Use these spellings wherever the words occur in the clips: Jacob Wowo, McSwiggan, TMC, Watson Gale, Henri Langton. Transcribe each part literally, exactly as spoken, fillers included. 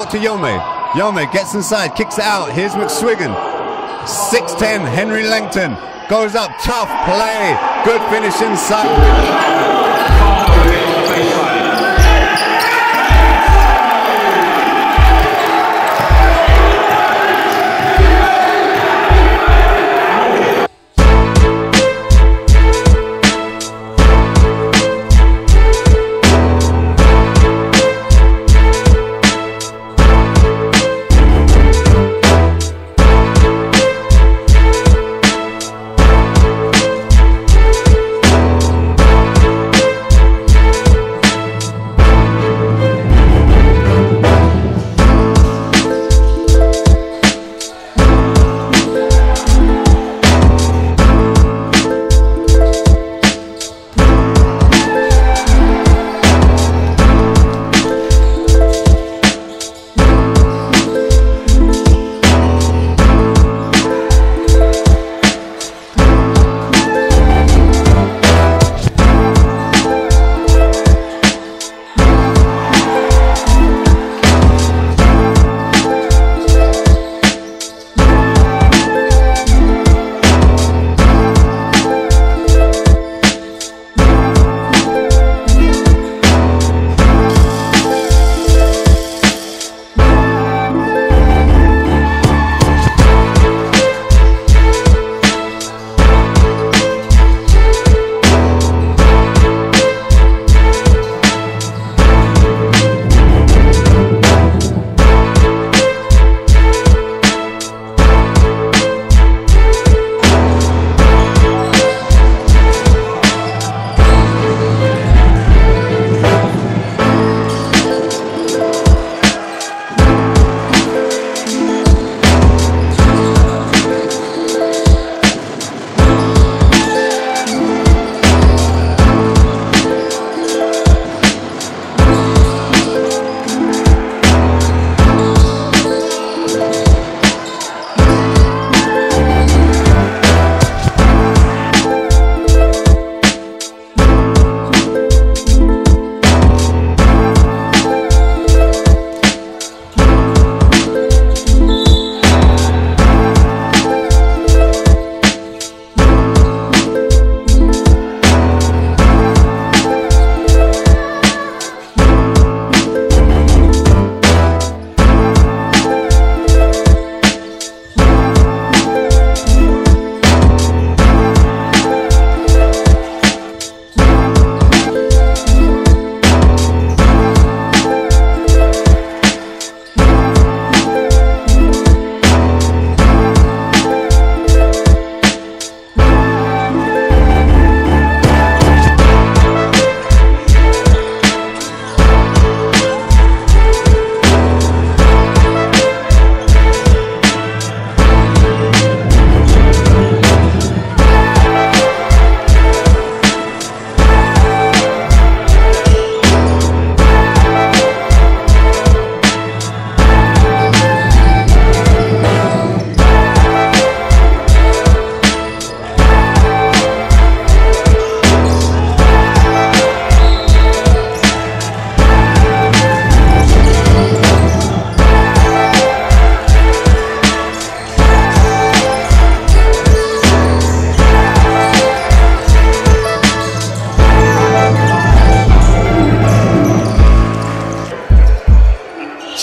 To Yome. Yome gets inside, kicks it out. Here's McSwiggan. six ten, Henri Langton goes up. Tough play. Good finish inside.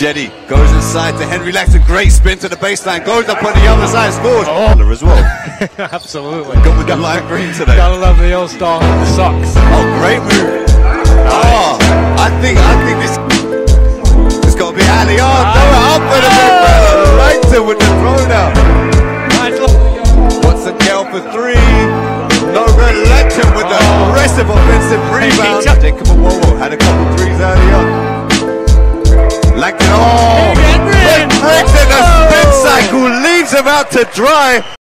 Jetty goes inside to Henri Langton, great spin to the baseline, goes up on the other side, scores. Oh. As well. Absolutely. Got with the light green today. Gotta love the old star with the socks. Oh, great move. Nice. Oh, I think, I think this has got to be Ali. Oh, throw it up with a big fella. Langton with the throw down. Watson Gale for three. No good. Langton with the oh. aggressive offensive rebound. Jacob Wowo had a couple threes early on. Langton, oh, breaks in the spin cycle, leaves him out to dry.